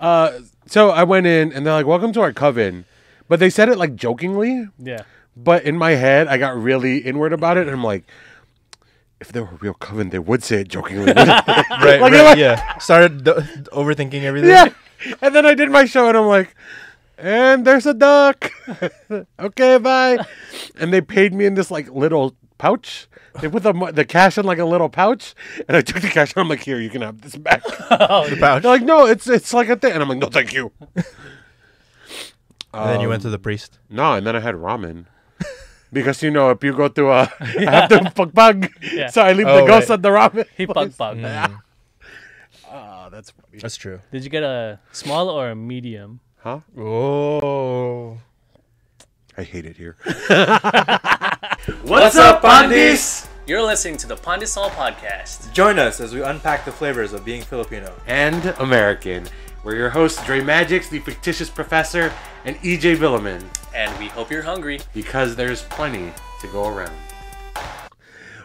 So I went in and they're like, welcome to our coven. But they said it like jokingly. Yeah. But in my head, I got really inward about it. And I'm like, if they were a real coven, they would say it jokingly. Right, started overthinking everything. Yeah. And then I did my show and I'm like, and there's a duck. Okay, bye. And they paid me in this like little pouch. They put the cash in like a little pouch, and I took the cash and I'm like, here, you can have this back. Oh, the pouch. They're like, no, it's like a thing, and I'm like, no, thank you. And then you went to the priest. No, and then I had ramen. Because, you know, if you go to a... Yeah. I have to pag-pag. Yeah. So I leave the ghost at the ramen. He pag-pag. Mm. Oh, that's funny. That's true. Did you get a small or a medium? Huh? Oh. I hate it here. What's up, Pandeez? You're listening to the Bondesoul Podcast. Join us as we unpack the flavors of being Filipino and American. We're your hosts, Dre Magix, the Fictitious Professor, and EJ Villamin. And we hope you're hungry, because there's plenty to go around.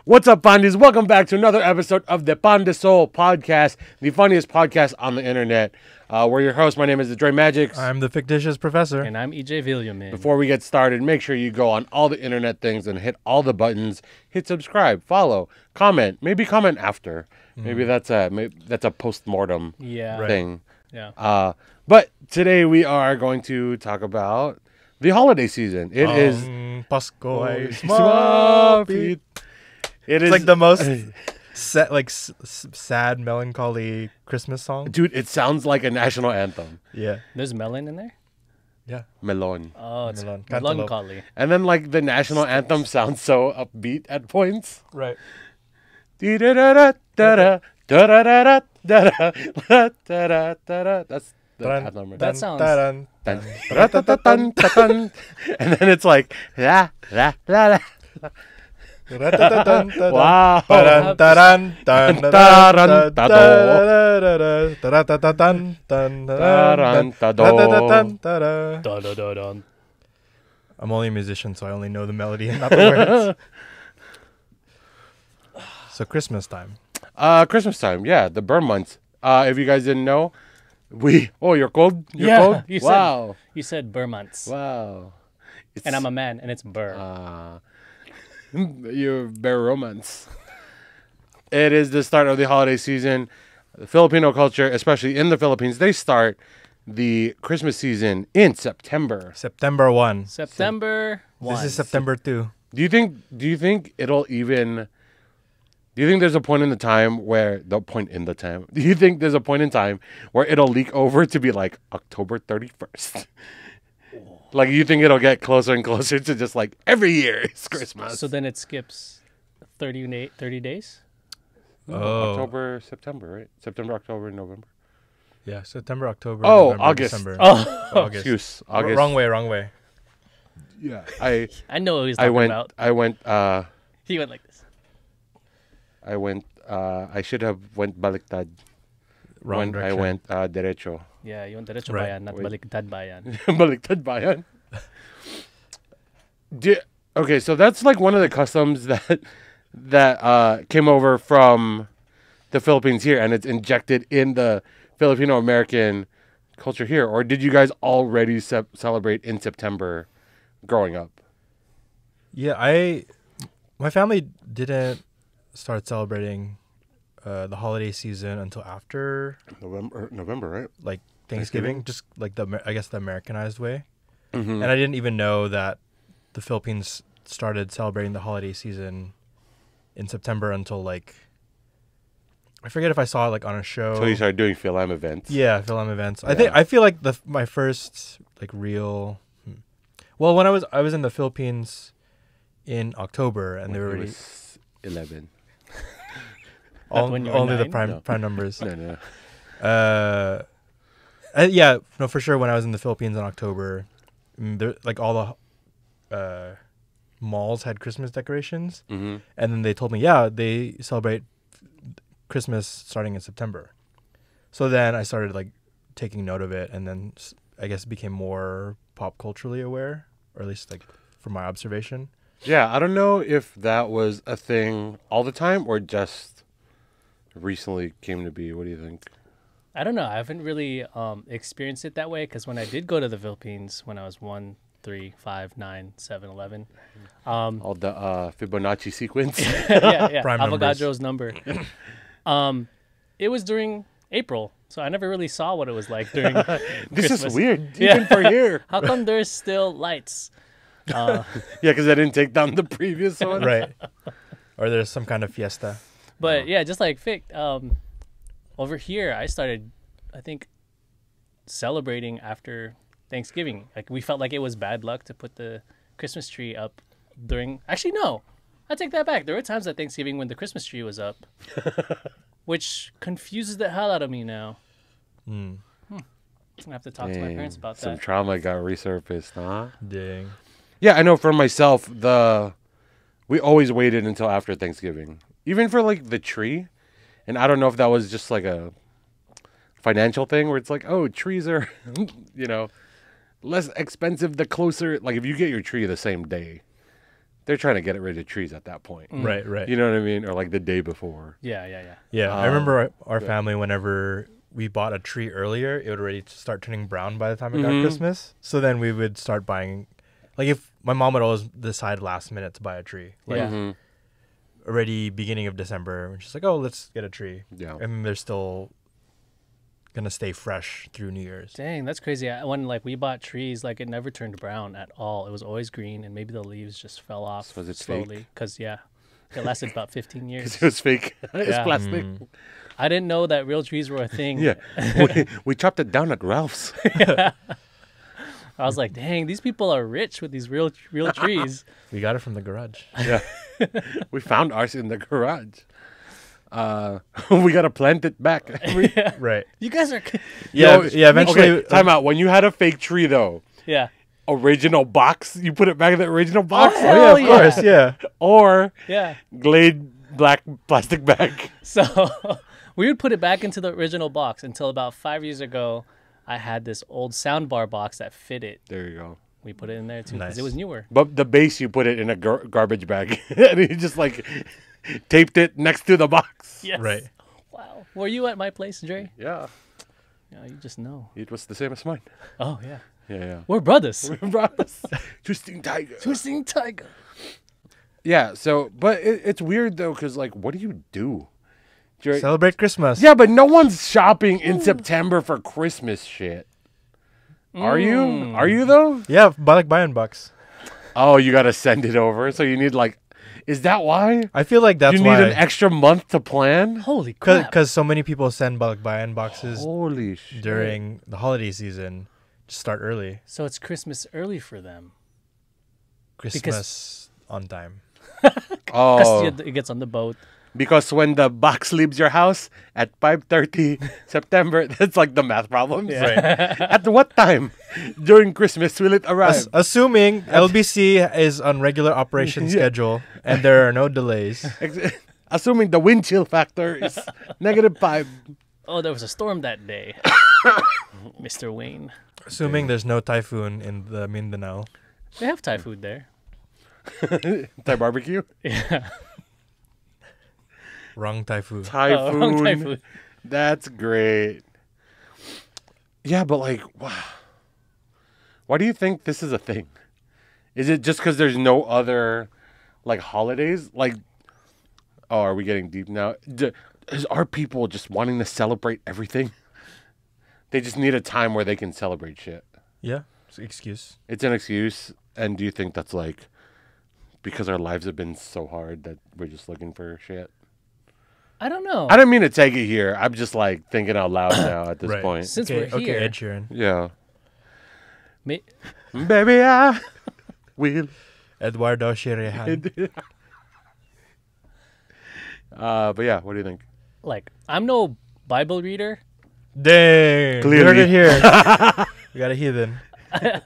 What's up, Pandeez? Welcome back to another episode of the Pan De Soul Podcast, the funniest podcast on the internet. We're your hosts. My name is Dre Magix. I'm the Fictitious Professor. And I'm EJ Villamin. Before we get started, make sure you go on all the internet things and hit all the buttons. Hit subscribe, follow, comment. Maybe comment after. Mm. Maybe that's a post-mortem thing. Right. Yeah. But today we are going to talk about the holiday season. It is Pascoy. It's like the most sad, melancholy Christmas song. Dude, it sounds like a national anthem. Yeah. There's melon in there? Yeah. Melon. Oh, it's melon. Melancholy. And then, like, the national anthem sounds so upbeat at points. Right. That's the anthem. Right? That sounds... And then it's like... Wow. I'm only a musician, so I only know the melody and not the words. So Christmas time. Christmas time, yeah, the BER months. If you guys didn't know, you're cold? You're cold? Wow. You said BER months. Wow. And I'm a man, and it's BER. Your BER romance. It is the start of the holiday season. The Filipino culture, especially in the Philippines, they start the Christmas season in September. September 1. This is September 2. Do you think there's a point in time where it'll leak over to be like October 31st? Like, you think it'll get closer and closer to just, like, every year it's Christmas. So then it skips 30 days? Oh. October, September, right? September, October, November. Yeah, September, October, November, August. December. Excuse. August. Wrong way. Yeah. I know what he's talking about. He went like this. I should have went Baliktad. Wrong direction. I went Derecho. Yeah, you went Derecho Bayan, not Baliktad Bayan. Baliktad Bayan. Okay, so that's like one of the customs that came over from the Philippines here, and it's injected in the Filipino-American culture here. Or did you guys already celebrate in September growing up? Yeah, my family didn't start celebrating the holiday season until after November, right? Like Thanksgiving, just like I guess the Americanized way. Mm-hmm. And I didn't even know that the Philippines started celebrating the holiday season in September until, like, I forget if I saw it like on a show. So you started doing Philam events. Yeah, Philam events. Yeah. I feel like my first like real, well, when I was in the Philippines in October, and when they were already 11. Only the prime numbers. No. Yeah, no, for sure. When I was in the Philippines in October, like all the malls had Christmas decorations, mm-hmm. and then they told me, yeah, they celebrate Christmas starting in September. So then I started like taking note of it, and then I guess became more pop culturally aware, or at least like from my observation. Yeah, I don't know if that was a thing all the time or just recently came to be. What do you think? I don't know. I haven't really experienced it that way, because when I did go to the Philippines when I was 1, 3, 5, 9, 7, 11. All the Fibonacci sequence. Yeah. Avogadro's number. It was during April, so I never really saw what it was like during This Christmas. Is weird, even for here. How come there's still lights? Yeah, because I didn't take down the previous one. Right. Or there's some kind of fiesta. But yeah, just like Fick, over here, I started, I think, celebrating after Thanksgiving. Like, we felt like it was bad luck to put the Christmas tree up during... Actually, no. I take that back. There were times at Thanksgiving when the Christmas tree was up, which confuses the hell out of me now. Mm. I have to talk to my parents about that. Some trauma got resurfaced, huh? Dang. Yeah, I know for myself, we always waited until after Thanksgiving. Even for, like, the tree. And I don't know if that was just, like, a financial thing where it's like, oh, trees are, you know, less expensive the closer. Like, if you get your tree the same day, they're trying to get rid of trees at that point. Mm. Right. You know what I mean? Or, like, the day before. Yeah. Yeah, I remember our family, whenever we bought a tree earlier, it would already start turning brown by the time it got Christmas. So then we would start buying, like, if my mom would always decide last minute to buy a tree. Like, already beginning of December, and she's like, oh, let's get a tree. Yeah. And they're still going to stay fresh through New Year's. Dang, that's crazy. When, like, we bought trees, like, it never turned brown at all. It was always green, and maybe the leaves just fell off slowly. Because, it lasted about 15 years. Because it was fake. It's plastic. Mm. I didn't know that real trees were a thing. Yeah. We chopped it down at Ralph's. I was like, dang, these people are rich with these real trees. We got it from the garage. Yeah. We found ours in the garage. We got to plant it back. Right. You guys are... Yeah, eventually... Okay, time out. When you had a fake tree, though... Yeah. Original box? You put it back in the original box? Oh, yeah, of course, yeah. Or... Yeah. Glade black plastic bag. So, we would put it back into the original box until about 5 years ago. I had this old soundbar box that fit it. There you go. We put it in there too because it was newer. But the base, you put it in a garbage bag, and you just like taped it next to the box. Yes. Right. Wow. Were you at my place, Dre? Yeah. Yeah, you just know. It was the same as mine. Oh yeah. Yeah. We're brothers. We're brothers. Twisting tiger. Yeah. So, but it's weird though, because like, what do you do? Celebrate Christmas. Yeah, but no one's shopping in September for Christmas shit. Are you? Are you though? Yeah, balikbayan box. Oh, you gotta send it over. So you need like, is that why? I feel like that's why. You need an extra month to plan? Holy crap. Because so many people send balikbayan boxes during the holiday season. Just start early. So it's Christmas early for them. Christmas on time. Oh. It gets on the boat. Because when the box leaves your house at 5:30 September, that's like the math problems. Yeah. Right. At what time during Christmas will it arrive? Assuming LBC is on regular operation schedule and there are no delays. Assuming the wind chill factor is -5. Oh, there was a storm that day, Mr. Wayne. Assuming there's no typhoon in the Mindanao. They have Thai food there. Thai barbecue? Yeah. Wrong typhoon. Wrong typhoon. That's great. Yeah, but like, wow. Why do you think this is a thing? Is it just because there's no other, like, holidays? Like, oh, are we getting deep now? Are people just wanting to celebrate everything? They just need a time where they can celebrate shit. Yeah, it's an excuse. It's an excuse. And do you think that's like, because our lives have been so hard that we're just looking for shit? I don't know. I don't mean to take it here. I'm just like thinking out loud now at this point. Since we're here. Okay, Ed Sheeran. Yeah. Baby, I will. Eduardo Sheeran. But yeah, what do you think? Like, I'm no Bible reader. Dang. Clearly. You heard it here. We got a heathen. You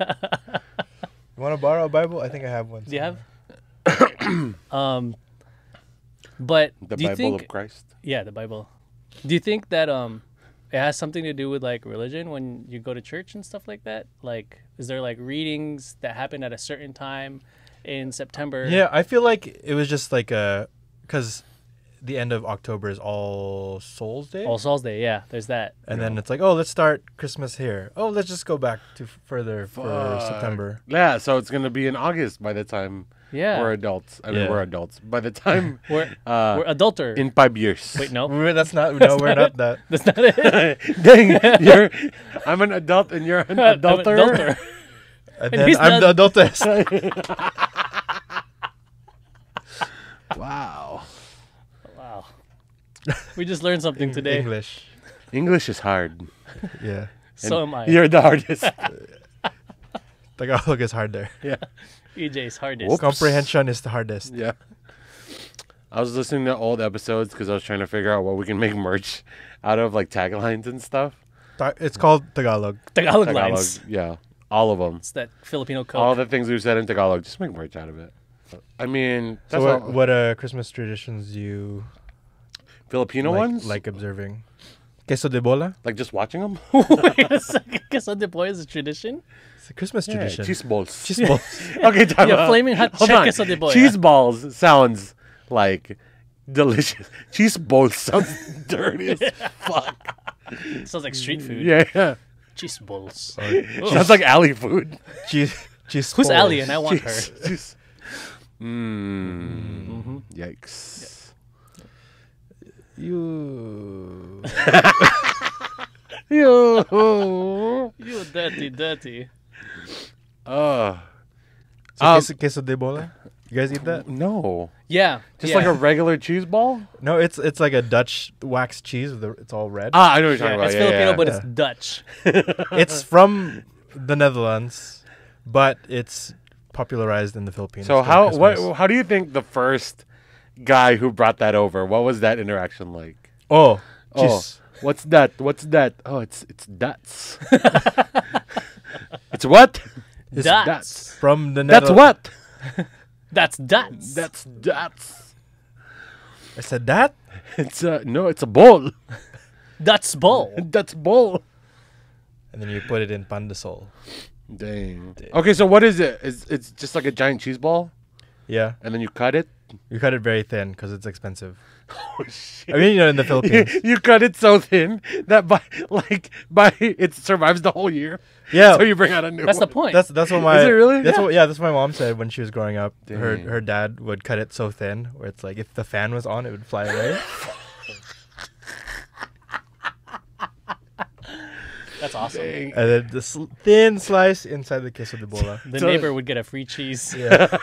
want to borrow a Bible? I think I have one. Do you have? But the Bible of Christ. Yeah, the Bible. Do you think that it has something to do with like religion when you go to church and stuff like that? Like, is there like readings that happen at a certain time in September? Yeah, I feel like it was just like because the end of October is All Souls Day. All Souls Day, yeah. There's that. And then it's like, oh, let's start Christmas here. Oh, let's just go back to further for September. Yeah, so it's gonna be in August by the time we're adults. I mean, we're adults by the time we're adulter in 5 years. Wait, no, that's not. No, that's we're not that. That's not it. Dang, I'm an adult and you're an adulter. I'm an adulter. And then and I'm the adultist. Wow. Wow. We just learned something today. English. English is hard. Yeah. So and am I. You're the hardest. Tagalog is harder. Yeah. EJ's hardest. Whoops. Comprehension is the hardest. Yeah. I was listening to old episodes because I was trying to figure out what we can make merch out of, like taglines and stuff. It's called Tagalog. Tagalog lines. Yeah. All of them. It's that Filipino code. All the things we've said in Tagalog. Just make merch out of it. I mean, that's so what Christmas traditions do you Filipino like, ones like observing? Queso de bola, like just watching them. Wait a second, queso de bola is a tradition. It's a Christmas tradition. Cheese balls. Cheese balls. Okay, time out. Flaming hot queso de bola. Cheese balls sounds like delicious. Cheese balls sounds dirty as fuck. It sounds like street food. Yeah. Cheese balls. Sounds like alley food. Cheese. Who's alley? And I want her. Cheese. Mm. Mm-hmm. Yikes! Yeah. You dirty. So queso de bola. You guys eat that? No. Yeah. Just like a regular cheese ball? No, it's like a Dutch wax cheese. It's all red. Ah, I know what you're talking about. It's Filipino, but it's Dutch. It's from the Netherlands, but it's popularized in the Philippines. So how do you think the first guy who brought that over? What was that interaction like? What's that? What's that? Oh, it's dots. It's what? It's dots from the Netherlands. That's what? That's dots. That's dots. I said that. It's a bowl. That's bowl. That's bowl. And then you put it in Pan De Soul. Dang. Okay, so what is it? It's just like a giant cheese ball? Yeah. And then you cut it? You cut it very thin because it's expensive. Oh, shit. I mean, in the Philippines. You cut it so thin that it survives the whole year. Yeah. So you bring out a new one. That's the point. That's what my... Is it really? That's what my mom said when she was growing up. Dang. Her dad would cut it so thin where it's like if the fan was on, it would fly away. That's awesome. Dang. And then this thin slice inside the queso de bola. The neighbor would get a free cheese. Yeah.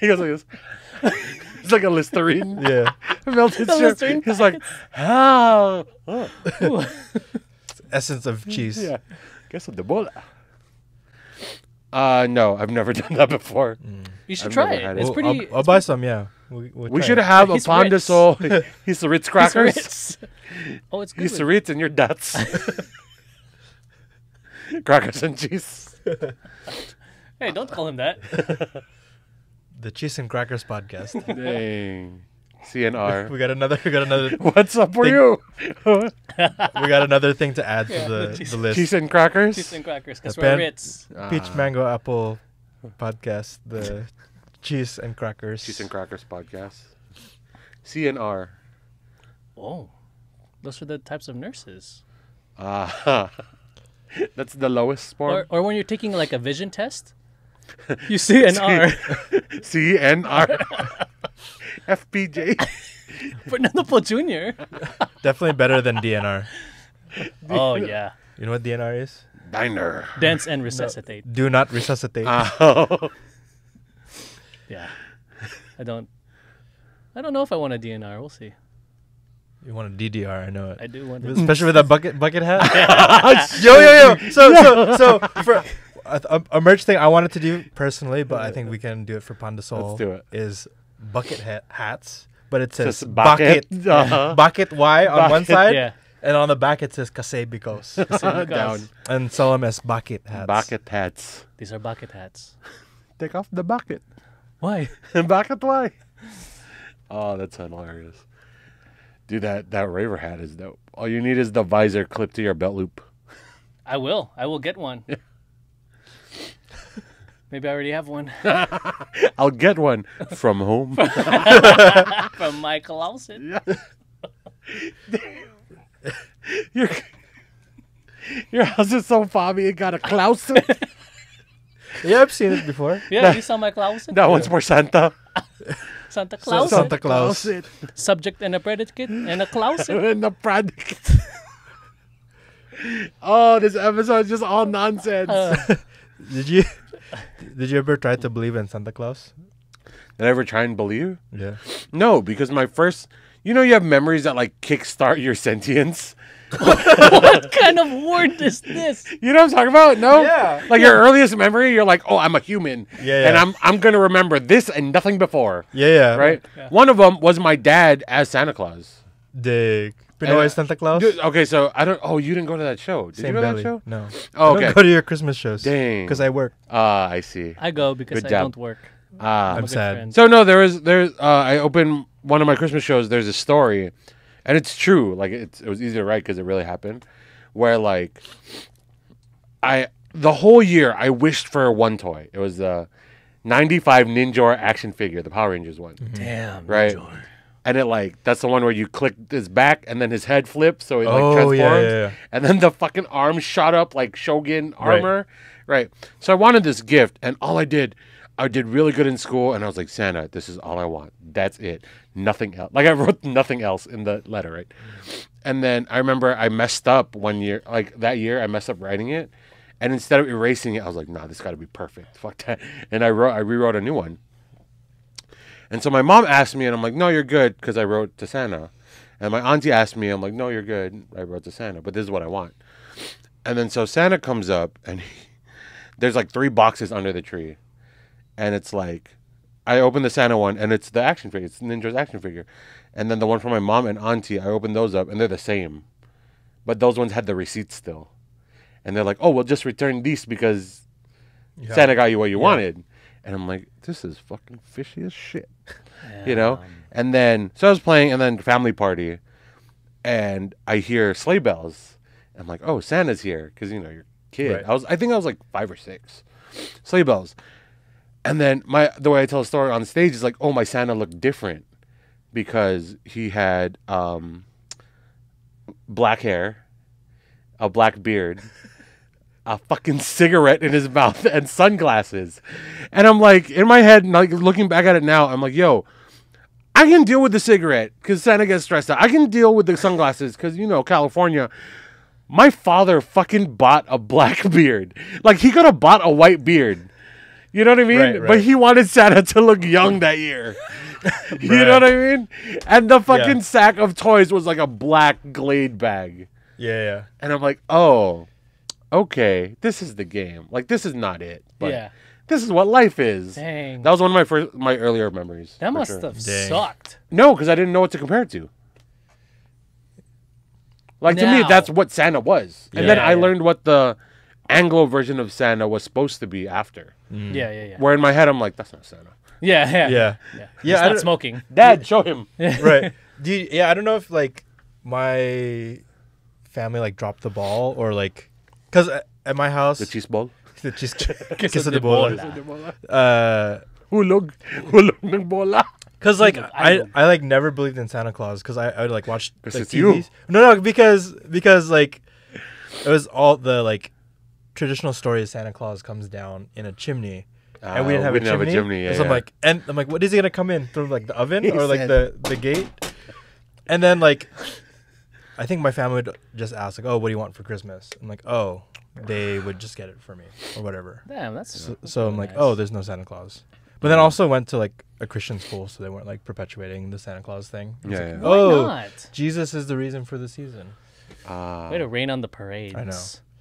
He goes like this. It's like a Listerine. Yeah. Melted Listerine. He's like, how? Oh. It's the essence of cheese. Yeah. Queso de bola. No, I've never done that before. Mm. You should try it. It's pretty. I'll buy some. Yeah. We should have a Pan De Soul. He's the Ritz crackers. Ritz. Oh, it's good. He's the Ritz and your dots. Crackers and cheese. Hey, don't call him that. The Cheese and Crackers Podcast. Dang. CNR. We got another. What's up for you? We got another thing to add to the list. Cheese and Crackers? Cheese and Crackers, because we're Ritz. Peach Mango Apple Podcast. The Cheese and Crackers. Cheese and Crackers Podcast. CNR. Oh. Those are the types of nurses. Ah. That's the lowest form. Or when you're taking like a vision test, you see an R. CNR. FPJ. Fernando Po Jr. Definitely better than DNR. Oh, yeah. You know what DNR is? Diner. Dance and resuscitate. No, do not resuscitate. Oh. Yeah. I don't know if I want a DNR. We'll see. You want a DDR? I know it. I do want it, especially with that bucket hat. yo! So for a merch thing, I wanted to do personally, but I think we can do it for Pan De Soul. Let's do it. Is bucket hats, but it says bucket bucket Y on bucket, one side, and on the back it says Kasebikos. Down and sell them as bucket hats. Bucket hats. These are bucket hats. Take off the bucket. Why? Bucket why? Oh, that's hilarious. Dude, that raver hat is dope. All you need is the visor clipped to your belt loop. I will. I will get one. Maybe I already have one. I'll get one from home. From Michael Olsen. Yeah. Your house is so foggy, it got a Klausen. Yeah, I've seen it before. Yeah, you saw my Klausen? That one's more Santa. Santa Claus. Santa Claus. Subject and a predicate and a Klausen. And a predicate. Oh, this episode is just all nonsense. Did you ever try to believe in Santa Claus? Did I ever try and believe? Yeah. No, because my first... You know you have memories that like kickstart your sentience? What kind of word is this? You know what I'm talking about? No? Yeah. Like your earliest memory, you're like, oh, I'm a human. Yeah, yeah. And I'm going to remember this and nothing before. Yeah, yeah. Right? Yeah. One of them was my dad as Santa Claus. Dick. Pinoy Santa Claus? Dude, okay, so I don't... Oh, you didn't go to that show. Did you go to that show? No. Oh, okay. I don't go to your Christmas shows. Dang. Because I work. I see. I go because I don't work. I'm sad. Friend. So, no, there's I opened one of my Christmas shows. There's a story, and it's true. Like, it was easy to write because it really happened, where, like, the whole year, I wished for one toy. It was the 95 Ninjor action figure, the Power Rangers one. Mm-hmm. Damn, right? Ninjor. And it, like, that's the one where you click his back and then his head flips, so he, like, transforms. Yeah. And then the fucking arm shot up like Shogun armor. Right. So I wanted this gift, and all I did really good in school, and I was like, Santa, this is all I want. That's it. Nothing else. Like, I wrote nothing else in the letter, right? And then I remember I messed up one year. Like, that year, I messed up writing it. And instead of erasing it, I was like, nah, this got to be perfect. Fuck that. And I rewrote a new one. And so my mom asked me, and I'm like, no, you're good, because I wrote to Santa. And my auntie asked me, I'm like, no, you're good. I wrote to Santa, but this is what I want. And then so Santa comes up, and there's like 3 boxes under the tree. And it's like, I opened the Santa one, and it's the action figure. It's Ninja's action figure. And then the one for my mom and auntie, I opened those up, and they're the same. But those ones had the receipts still. And they're like, oh, we'll just return these because Santa got you what you wanted. And I'm like, this is fucking fishy as shit, you know? And then, so I was playing, and then family party, and I hear sleigh bells. I'm like, oh, Santa's here, because, you know, you're a kid. Right. I think I was like 5 or 6. Sleigh bells. And then the way I tell a story on stage is like, oh, my Santa looked different because he had black hair, a black beard, a fucking cigarette in his mouth, and sunglasses. And I'm like, in my head, like looking back at it now, I'm like, yo, I can deal with the cigarette because Santa gets stressed out. I can deal with the sunglasses because, you know, California. My father fucking bought a black beard. Like, he could have bought a white beard. You know what I mean? Right. But he wanted Santa to look young that year. You know what I mean? And the fucking sack of toys was like a black Glade bag. Yeah. And I'm like, oh, okay, this is the game. Like, this is not it. But this is what life is. Dang. That was one of my earlier memories. That must have sucked. No, because I didn't know what to compare it to. Like, to me, that's what Santa was. And then I learned what the Anglo version of Santa was supposed to be after. Mm. Yeah. Where in my head, I'm like, that's not Santa. Yeah. He's not smoking. Dad, show him. Right. I don't know if, like, my family, like, dropped the ball or, like... Because at my house... The cheese ball? The cheese... Queso de bola. Hulog ng bola. Because, like, I like, never believed in Santa Claus because I would, like, watch... Because like, it's you. No, because, like, it was all the, like... traditional story is Santa Claus comes down in a chimney, and we didn't have a chimney. Yeah, so I'm like, what is he gonna come in through like the oven or like the gate? And then like, I think my family would just ask like, oh, what do you want for Christmas? I'm like, oh, they would just get it for me or whatever. Damn, that's so I'm like, nice. Oh, there's no Santa Claus. But then also went to like a Christian school, so they weren't like perpetuating the Santa Claus thing. Yeah. Oh, Jesus is the reason for the season. Way to rain on the parades. I know.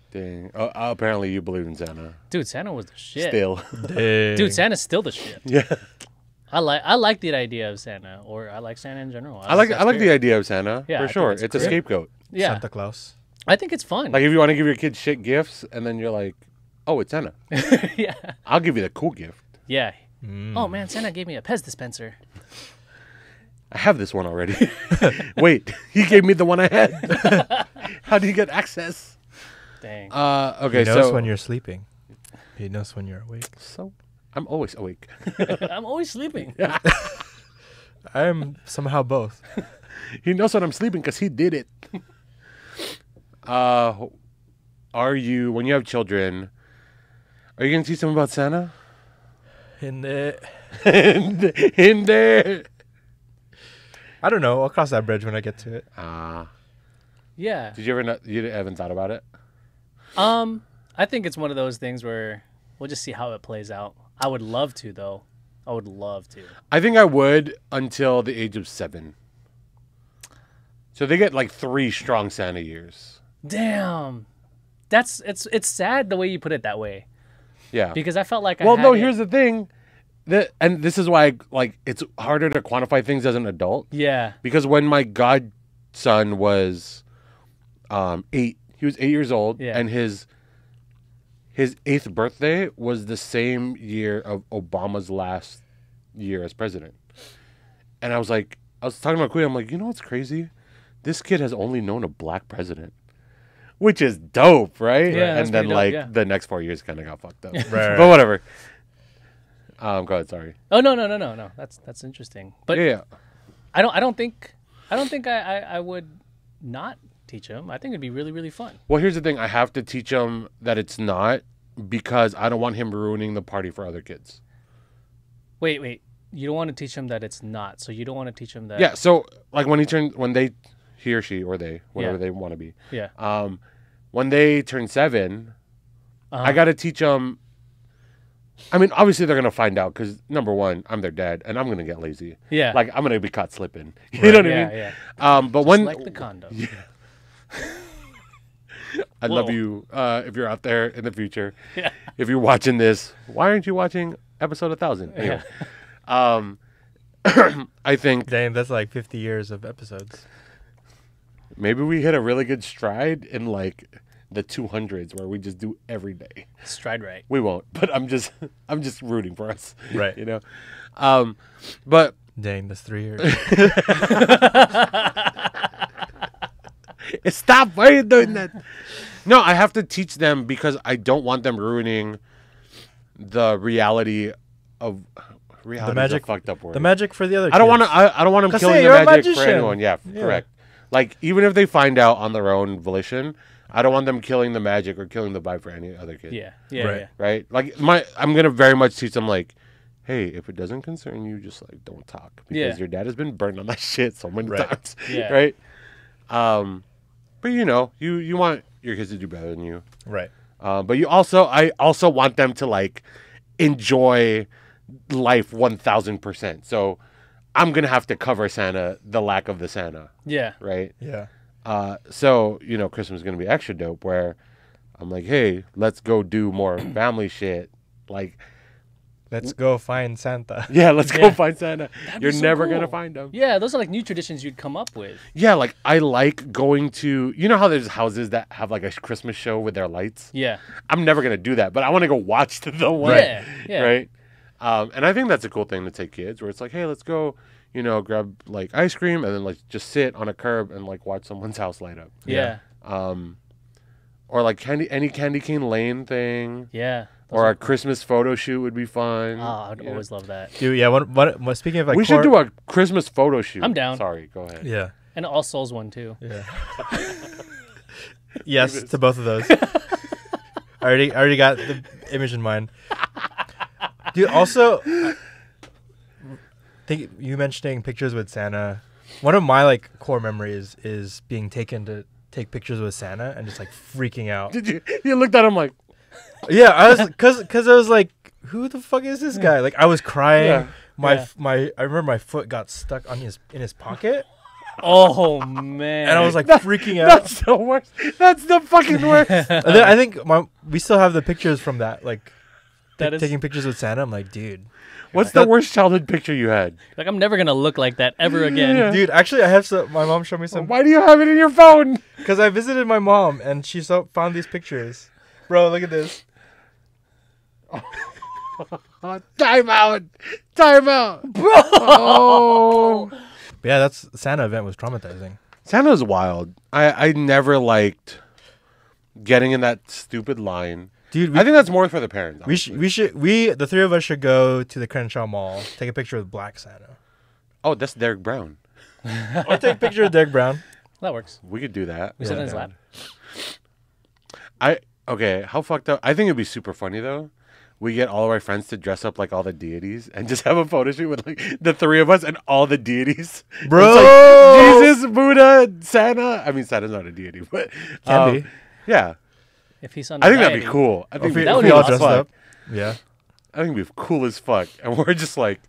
Dang. Apparently you believe in Santa. Dude, Santa was the shit. Still. Dang. Dude, Santa's still the shit. Yeah. I like the idea of Santa, or I like Santa in general. I like the idea of Santa, for sure. It's a scapegoat. Yeah. Santa Claus. I think it's fun. Like if you want to give your kids shit gifts, and then you're like, oh, it's Santa. Yeah. I'll give you the cool gift. Yeah. Mm. Oh, man, Santa gave me a Pez dispenser. I have this one already. Wait, he gave me the one I had. How do you get access? Dang. Okay, he knows when you're sleeping. He knows when you're awake. So I'm always awake. I'm always sleeping. I'm somehow both. He knows when I'm sleeping because he did it. When you have children, are you going to teach them about Santa? Hindi. I don't know. I'll cross that bridge when I get to it. Yeah. Did you ever not, you haven't thought about it? I think it's one of those things where we'll just see how it plays out. I would love to, though. I would love to. I think I would until the age of 7. So they get like 3 strong Santa years. Damn. It's sad the way you put it that way. Yeah. Because I felt like here's the thing. And this is why it's harder to quantify things as an adult. Yeah. Because when my godson was 8, he was 8 years old, yeah, and his 8th birthday was the same year of Obama's last year as president. And I was talking about Queen, I'm like, you know what's crazy? This kid has only known a black president, which is dope, right? Yeah, and then the next 4 years kind of got fucked up. Right. But whatever. Go ahead, sorry. Oh, no. That's interesting. But yeah. I don't think I would not teach him. I think it'd be really, really fun. Well, here's the thing. I have to teach him that it's not, because I don't want him ruining the party for other kids. Wait. You don't want to teach him that it's not. So you don't want to teach him that. Yeah. So he or she or they, whatever, yeah, they want to be. Yeah. When they turn 7, I got to teach them. I mean, obviously they're going to find out because, number one, I'm their dad and I'm going to get lazy. Yeah. Like, I'm going to be caught slipping. You know what I mean? Yeah, yeah. But just when... like the condom. Yeah. I love you if you're out there in the future. Yeah. If you're watching this, why aren't you watching episode 1000? Anyway, yeah. I think... Damn, that's like 50 years of episodes. Maybe we hit a really good stride in the 200s where we just do every day. Stride right. We won't, but I'm just rooting for us. Right. You know? But dang, that's 3 years. Stop, why are you doing that? No, I have to teach them because I don't want them ruining the reality of reality. The magic, fucked up word. The magic for the other kids. I don't want them killing the magic for anyone. Yeah, correct. Like, even if they find out on their own volition, I don't want them killing the magic or killing the vibe for any other kid. Yeah. Right? Like, I'm going to very much teach them, hey, if it doesn't concern you, just, don't talk. Because your dad has been burned on that shit so many times. Yeah. Right? But, you want your kids to do better than you. Right. But I also want them to, enjoy life 1,000%. So I'm going to have to cover Santa, the lack of the Santa. Yeah. Right? Yeah. So, Christmas is going to be extra dope where I'm like, hey, let's go do more family shit. Let's go find Santa. Yeah, let's go find Santa. You're never going to find him. Yeah, those are new traditions you'd come up with. Yeah, I like going to, how there's houses that have a Christmas show with their lights? Yeah. I'm never going to do that, but I want to go watch the one. Right. Yeah. Right? And I think that's a cool thing to take kids where it's hey, let's go, grab ice cream and then just sit on a curb and watch someone's house light up. Yeah. Or any candy cane lane thing. Yeah. Or a Christmas photo shoot would be fun. Oh, I'd always love that. Dude, yeah. What, speaking of, we should do a Christmas photo shoot. I'm down. Sorry, go ahead. Yeah. And All Souls one too. Yeah. Yes to both of those. I already got the image in mind. Dude, also, I think you mentioning pictures with Santa. One of my core memories is being taken to take pictures with Santa and just freaking out. Did you? You looked at him like. Yeah, I was because I was like, "Who the fuck is this guy?" Like, I was crying. Yeah. I remember my foot got stuck on in his pocket. Oh man! And I was freaking out. That's the worst. That's the fucking worst. And then I think we still have the pictures from that. Taking pictures with Santa. I'm like, dude, what's the worst childhood picture you had? I'm never gonna look like that ever again, dude. Actually, I have some. My mom showed me some. Why do you have it in your phone? Because I visited my mom and she found these pictures. Bro, look at this. Time out, bro. Oh. Yeah, that's Santa event was traumatizing. Santa's wild. I never liked getting in that stupid line. Dude, I think that's more for the parents. The three of us should go to the Crenshaw Mall, take a picture with Black Santa. Oh, that's Derek Brown. Or take a picture of Derek Brown. That works. We could do that. We sit in his lap. Okay, how fucked up. I think it'd be super funny though. We get all of our friends to dress up like all the deities and just have a photo shoot with like the three of us and all the deities. Bro, it's like, Jesus, Buddha, Santa. I mean, Santa's not a deity, but can be. Yeah. If he's on, I think that'd be cool. I think that would be all dressed up. Yeah. I think we'd be cool as fuck, and we're just like,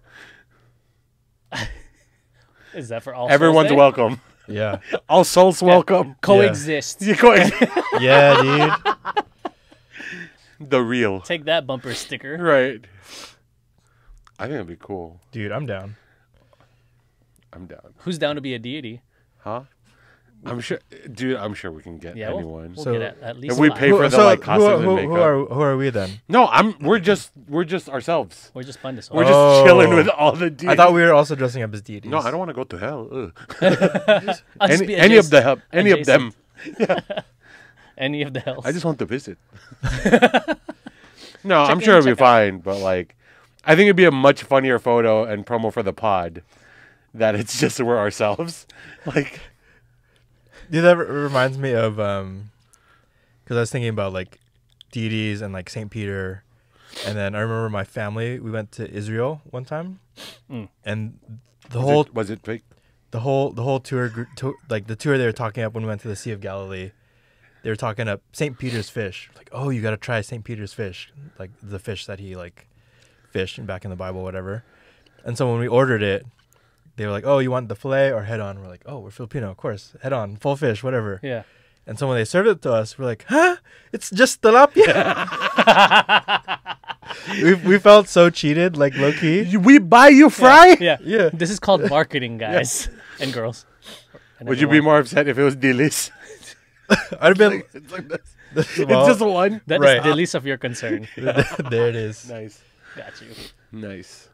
is that for all? Everyone's welcome. Yeah. All souls welcome. Coexist. Yeah, yeah, dude. The real. Take that bumper sticker. Right. I think that'd be cool. Dude, I'm down. I'm down. Who's down to be a deity? Huh? I'm sure, dude. I'm sure we can get anyone. We'll get at least if we pay for the like costumes and makeup. Who are we then? No, we're just ourselves. We're just Pandeez. We're just chilling with all the deities. I thought we were also dressing up as deities. No, I don't want to go to hell. Any of them. Yeah. Any of the hells. I just want to visit. No, I'm sure it'll be fine. But like, I think it'd be a much funnier photo and promo for the pod that it's just we're ourselves, like. Dude, that reminds me of, because I was thinking about, like, deities and, like, St. Peter. And then I remember my family, we went to Israel one time. Mm. And Was it fake? The whole tour, like, the tour they were talking up when we went to the Sea of Galilee, they were talking up St. Peter's fish. Like, oh, you got to try St. Peter's fish. Like, the fish that he, like, fished back in the Bible, whatever. And so when we ordered it, they were like, oh, you want the fillet or head on? We're like, oh, we're Filipino, of course. Head on, full fish, whatever. Yeah. And so when they served it to us, we're like, huh? It's just tilapia. we felt so cheated, like low-key. We buy you fry? Yeah. This is called marketing, guys and girls. And would you be more upset if it was delis? I'd be like, it's just one. That is the least of your concern. There it is. Nice. Got you. Nice.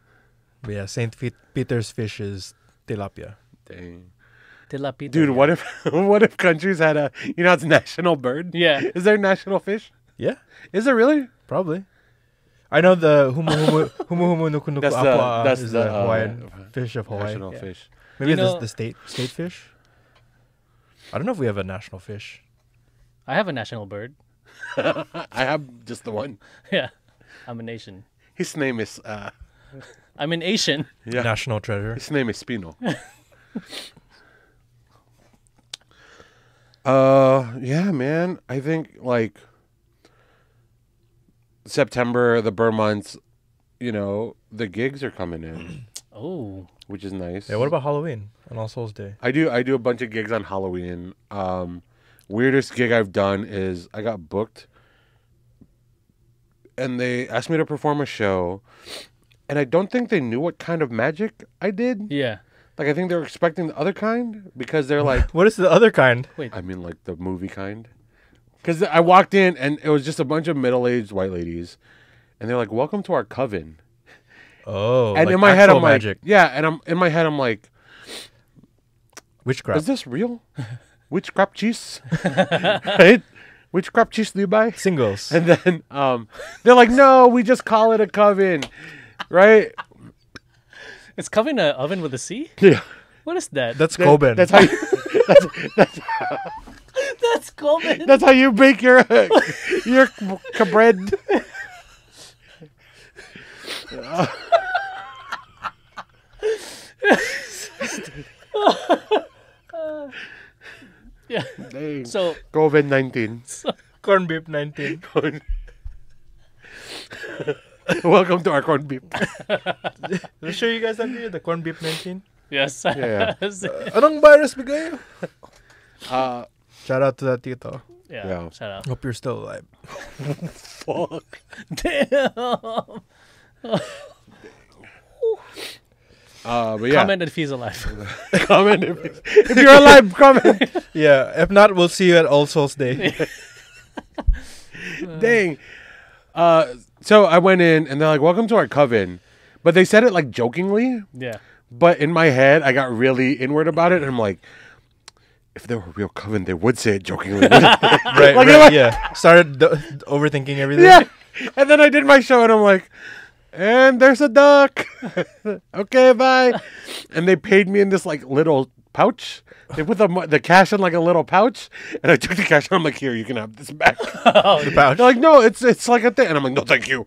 But yeah, St. Peter's fish is tilapia. Dang. Tilapia. Dude, what if countries had a, you know, it's national bird? Yeah. Is there national fish? Yeah. Is there really? Probably. I know the Humu Humu Nuku Nuku Apua is the Hawaiian fish of Hawaii. National fish. Maybe it's the state fish? I don't know if we have a national fish. I have a national bird. I have just the one. Yeah. I'm a nation. His name is... I'm an Asian. Yeah. National treasure. His name is Spino. Yeah, man. I think like September, the BER months, you know, the gigs are coming in. Oh. Which is nice. Yeah, what about Halloween on All Souls Day? I do a bunch of gigs on Halloween. Weirdest gig I've done is I got booked and they asked me to perform a show. And I don't think they knew what kind of magic I did. Yeah. Like, I think they were expecting the other kind because they're like... What is the other kind? Wait. I mean, like, the movie kind. Because I walked in and it was just a bunch of middle-aged white ladies. And they're like, welcome to our coven. Oh, and like in my head, I'm like, magic. Yeah, and in my head, I'm like... Witchcraft. Is this real? Witchcraft cheese? Right? Which crop cheese do you buy? Singles. And then they're like, no, we just call it a coven. Right? It's coven an oven with a C? Yeah. What is that? That's Coben. That's how you, that's Coben. That's how you bake your bread. Yeah. Dang. So COVID-19. So, corn beef 19. Welcome to our corned beef. Did I show you guys that video? The corned beef 19? Yes. Yeah. Anong virus bigayo? Shout out to that tito. Yeah. Shout out. Hope you're still alive. Fuck. Damn. But yeah. Comment if he's alive. Comment if you're alive. Comment. Yeah. If not, we'll see you at All Souls Day. Dang. So I went in and they're like, welcome to our coven. But they said it like jokingly. Yeah. But in my head, I got really inward about it. And I'm like, if they were a real coven, they would say it jokingly. Right, yeah. Started overthinking everything. Yeah. And then I did my show, and I'm like, and there's a duck. Okay, bye. And they paid me in this, like, little pouch. They put the cash in, like, a little pouch. And I took the cash, and I'm like, here, you can have this back. The pouch. They're like, no, it's like a thing. And I'm like, no, thank you.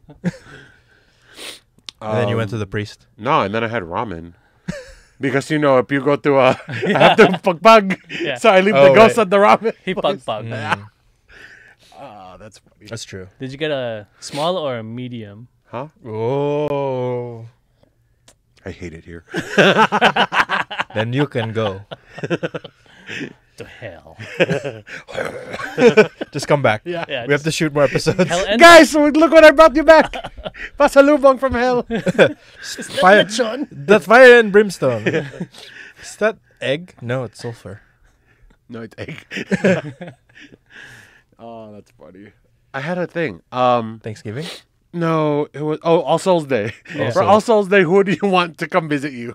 And then you went to the priest? No, and then I had ramen. Because, you know, if you go to a... I have to pag-pag. Yeah. So I leave the ghost at the ramen. He pag-pag. Mm. Oh, that's funny. That's true. Did you get a small or a medium? Huh? Oh. I hate it here. Then you can go. To hell. Just come back. Yeah. We have to shoot more episodes. Guys, look what I brought you back. Pasalubong from hell. Fire, that's fire and brimstone. Is that egg? No, it's sulfur. No, it's egg. Oh, that's funny. I had a thing. Thanksgiving? No, it was All Souls Day. Yeah. For All Souls Day, who do you want to come visit you?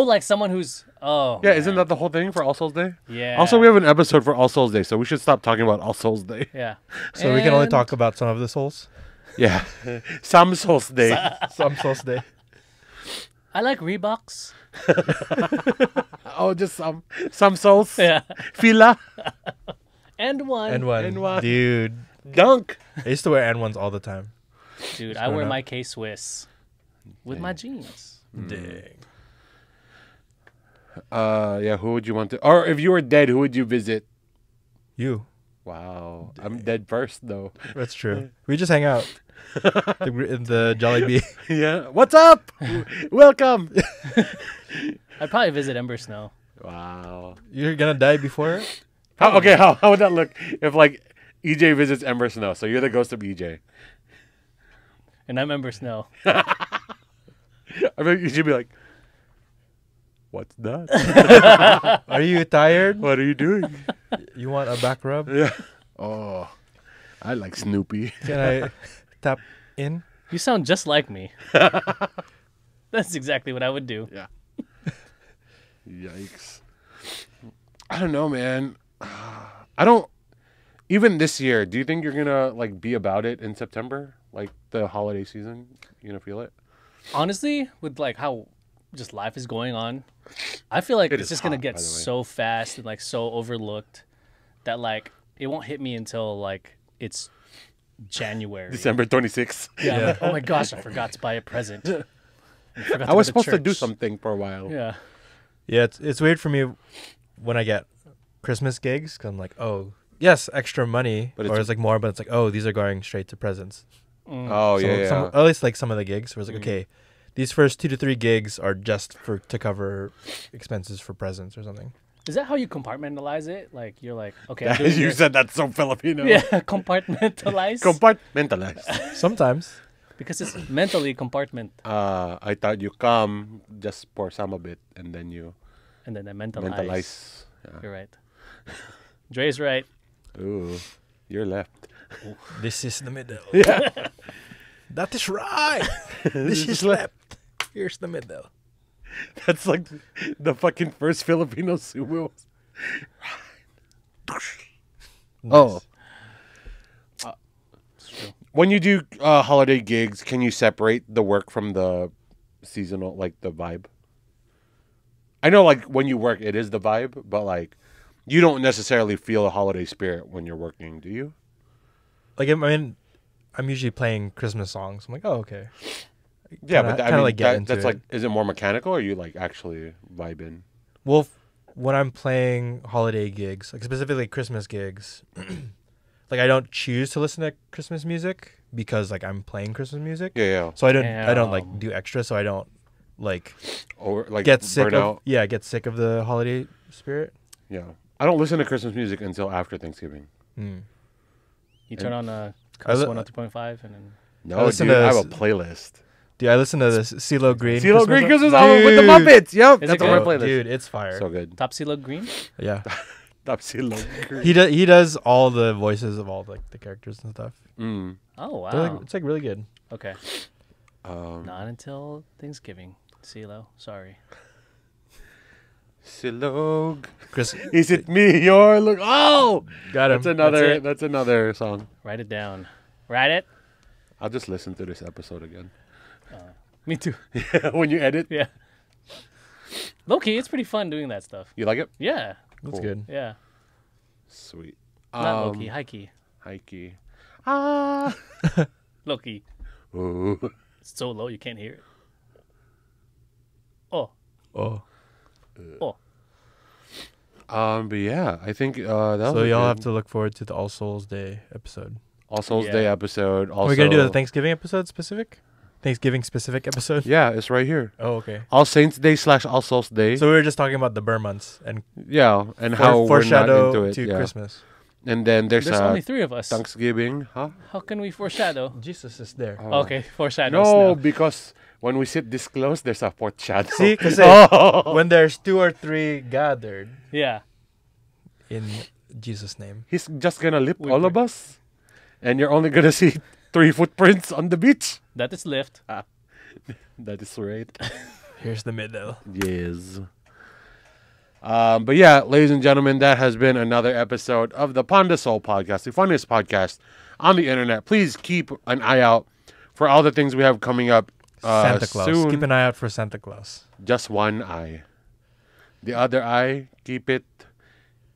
Like someone who's... Oh, yeah, man. Isn't that the whole thing for All Souls Day? Yeah. Also, we have an episode for All Souls Day, so we should stop talking about All Souls Day. Yeah. So we can only talk about some of the souls? Yeah. Some Souls Day. Some Souls Day. I like Reeboks. Oh, just some souls. Yeah. Fila. And one. Dude. Dunk. I used to wear and ones all the time. Dude, I wear my K-Swiss. With my jeans. Dang. Yeah, who would you want to... Or if you were dead, who would you visit? You. Wow. Dang. I'm dead first, though. That's true. We just hang out. the Jolly Bee. Yeah. What's up? Welcome. I'd probably visit Ember Snow. Wow. You're going to die before her? How would that look if, like, EJ visits Ember Snow? So you're the ghost of EJ. And I'm Ember Snow. I mean, you should be like, what's that? Are you tired? What are you doing? You want a back rub? Yeah. Oh, I like Snoopy. Can I tap in? You sound just like me. That's exactly what I would do. Yeah. Yikes. I don't know, man. I don't... Even this year, do you think you're going to, like, be about it in September? Like, the holiday season? You going to feel it? Honestly, with like how just life is going on, I feel like it's just going to get so fast and like so overlooked that like it won't hit me until like it's January. December 26th. Yeah. Like, oh my gosh, I forgot to buy a present. I was supposed to do something for a while. Yeah. Yeah, it's weird for me when I get Christmas gigs because I'm like, oh, yes, extra money. But it's like more, but it's like, oh, these are going straight to presents. Mm. Oh, so yeah. Some, at least like some of the gigs where it's like, okay, these first 2 to 3 gigs are just to cover expenses for presents or something. Is that how you compartmentalize it? Like you're like, okay, you said that's so Filipino. Yeah, compartmentalize. Compartmentalize. Sometimes. Because it's mentally compartment. I thought you come just pour some of it and then you. And then I mentalize. Yeah. You're right. Dre's right. Ooh, you're left. This is the middle. Yeah. That is right. This is left. Here's the middle. That's like the fucking first Filipino sumo. Nice. Oh. When you do holiday gigs, can you separate the work from the seasonal, like the vibe? I know like when you work, it is the vibe, but like you don't necessarily feel a holiday spirit when you're working, do you? Like, I mean, I'm usually playing Christmas songs. I'm like, oh, okay. Yeah, but I mean, like that's like, is it more mechanical or are you like actually vibing? Well, when I'm playing holiday gigs, like specifically Christmas gigs, like I don't choose to listen to Christmas music because like I'm playing Christmas music. Yeah. So I don't, I don't like do extra. So I don't like, or like get sick of, yeah, get sick of the holiday spirit. Yeah. I don't listen to Christmas music until after Thanksgiving. Mm. You turn on Cuss 102.5 and then... No, dude, I have a playlist. Dude, I listen to this CeeLo Green. CeeLo Green Christmas album with the Muppets. Yep, that's on my playlist. Dude, it's fire. So good. Top CeeLo Green? Yeah. Top CeeLo Green. He does all the voices of all like the characters and stuff. Mm. Oh, wow. Like, it's like really good. Okay. Not until Thanksgiving. CeeLo, sorry. CeeLo, is it me? Your look. Oh, got him. That's another song. Write it down. Write it. I'll just listen to this episode again. Me too. When you edit, yeah. Low key, it's pretty fun doing that stuff. You like it? Yeah, that's cool. Good. Yeah. Sweet. Not low key, high key. High key. Ah. Low key. Ooh. It's so low you can't hear it. Oh. Oh. Oh. But yeah, I think that. So y'all have to look forward to the All Souls Day episode. All Souls Day episode. Also, we're gonna do the Thanksgiving episode specific. Thanksgiving specific episode. Yeah, it's right here. Oh, okay. All Saints Day / All Souls Day. So we were just talking about the BER months and how foreshadow we're not into it. Christmas. And then there's only three of us. Thanksgiving, huh? How can we foreshadow? Jesus is there. Okay, foreshadows. No, because when we sit this close, there's a foreshadow. See, because when there's two or three gathered, yeah, in Jesus' name, he's just gonna lift all of us, and you're only gonna see 3 footprints on the beach. That is left. Ah, that is right. Here's the middle. Yes. But yeah, ladies and gentlemen, that has been another episode of the Pan De Soul Podcast, the funniest podcast on the internet. Please keep an eye out for all the things we have coming up Santa Claus. Soon. Keep an eye out for Santa Claus. Just one eye. The other eye, keep it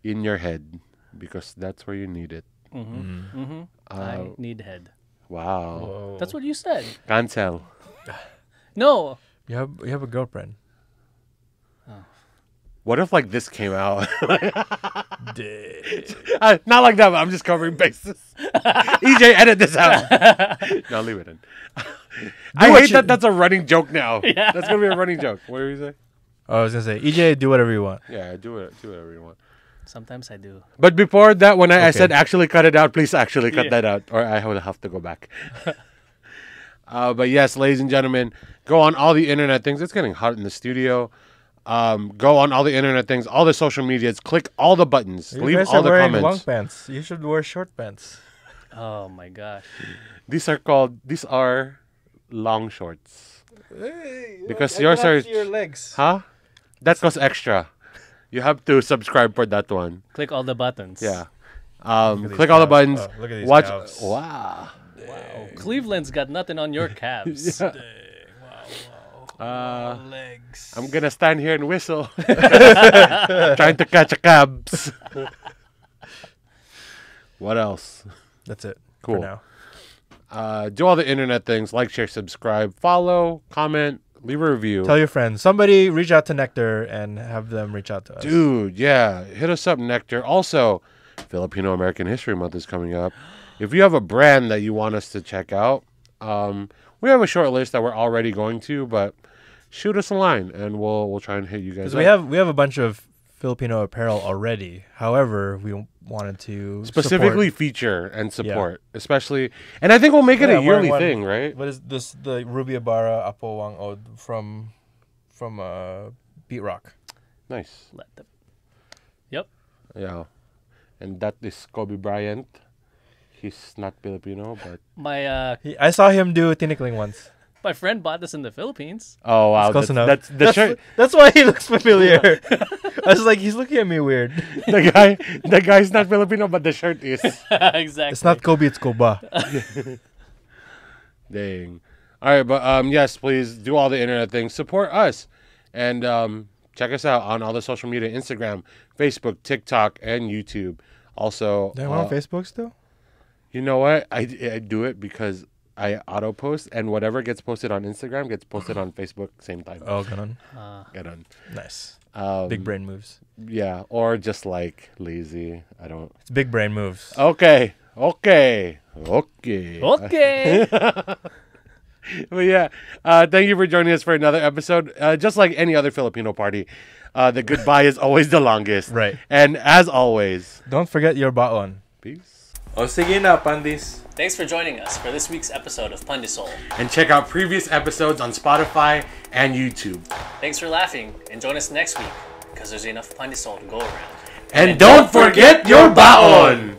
in your head because that's where you need it. Mm-hmm. Mm-hmm. I need head. Wow. Whoa. That's what you said. Cancel. No. You have a girlfriend. Oh. What if like this came out? Not like that, but I'm just covering bases. EJ, edit this out. No, leave it in. I hate that that's a running joke now. Yeah. That's going to be a running joke. What were you saying? Oh, I was going to say, EJ, do whatever you want. Yeah, do whatever you want. Sometimes I do. But before that, when I said actually cut it out, please actually cut that out or I will have to go back. But yes, ladies and gentlemen, go on all the internet things. It's getting hot in the studio. Go on all the internet things, all the social medias, click all the buttons, leave all the comments. You guys are wearing long pants. You should wear short pants. Oh my gosh. These are long shorts. Hey, because yours are your legs. Huh? That costs extra. You have to subscribe for that one. Click all the buttons. Yeah. Click all the buttons. Oh, look at these watch. Calves. Wow. Dang. Wow. Cleveland's got nothing on your calves. Yeah. Dang. Wow. Legs. I'm gonna stand here and whistle, trying to catch a cabs. What else? That's it. Cool. For now. Do all the internet things: like, share, subscribe, follow, comment, leave a review. Tell your friends. Somebody reach out to Nectar and have them reach out to us. Dude, yeah, hit us up, Nectar. Also, Filipino-American History Month is coming up. If you have a brand that you want us to check out, we have a short list that we're already going to, but shoot us a line and we'll try and hit you guys. Because we have a bunch of Filipino apparel already. However, we wanted to specifically feature and support, especially, and I think we'll make it a yearly thing, right? What is this? The Ruby Ibarra Apo Wang Od from Beat Rock. Nice. Yep. Yeah, and that is Kobe Bryant. He's not Filipino, but I saw him do tinikling once. My friend bought this in the Philippines. Oh wow, that's close enough. That's why he looks familiar. Yeah. I was like, he's looking at me weird. The guy's not Filipino, but the shirt is. Exactly. It's not Kobe, it's Koba. Dang. All right, but yes, please do all the internet things. Support us, and check us out on all the social media: Instagram, Facebook, TikTok, and YouTube. Also, do I want Facebook still? You know what? I do it because I auto post, and whatever gets posted on Instagram gets posted on Facebook same time. Oh, ganon. Ganon. Nice. Big brain moves. Yeah, or just like lazy. I don't. It's big brain moves. Okay. But yeah, thank you for joining us for another episode. Just like any other Filipino party, the goodbye is always the longest. Right. And as always, don't forget your baon. Peace. O sige na, Pandeez. Thanks for joining us for this week's episode of Pan De Soul. And check out previous episodes on Spotify and YouTube. Thanks for laughing, and join us next week because there's enough Pan De Soul to go around. And don't forget your baon!